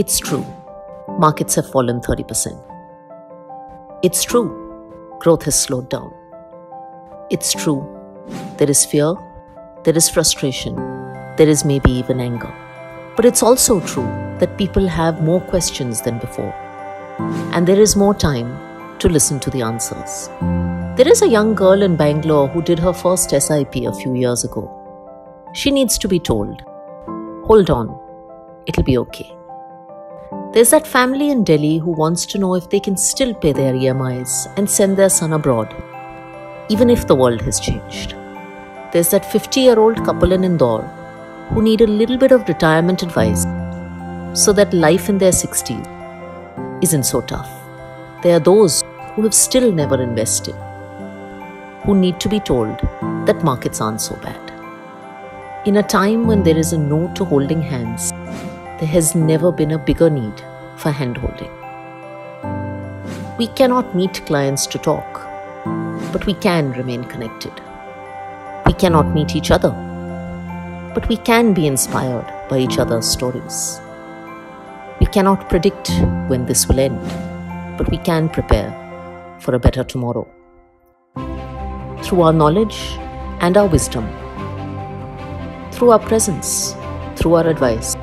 It's true, markets have fallen 30%. It's true, growth has slowed down. It's true, there is fear, there is frustration, there is maybe even anger. But it's also true that people have more questions than before, and there is more time to listen to the answers. There is a young girl in Bangalore who did her first SIP a few years ago. She needs to be told, hold on, it'll be okay. There's that family in Delhi who wants to know if they can still pay their EMIs and send their son abroad, even if the world has changed. There's that 50-year-old couple in Indore who need a little bit of retirement advice so that life in their 60s isn't so tough. There are those who have still never invested, who need to be told that markets aren't so bad. In a time when there is a no to holding hands, there has never been a bigger need for handholding. We cannot meet clients to talk, but we can remain connected. We cannot meet each other, but we can be inspired by each other's stories. We cannot predict when this will end, but we can prepare for a better tomorrow. Through our knowledge and our wisdom, through our presence, through our advice,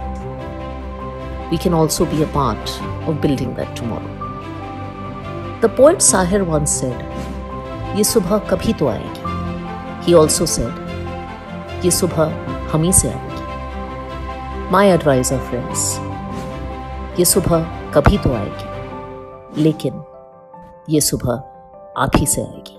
we can also be a part of building that tomorrow. The poet Sahir once said, "Ye subha kabhi to aayegi." He also said, "Ye subha hami se aayegi." My advice, our friends, "Ye subha kabhi to aayegi, lekin ye subha aap hi se aayegi."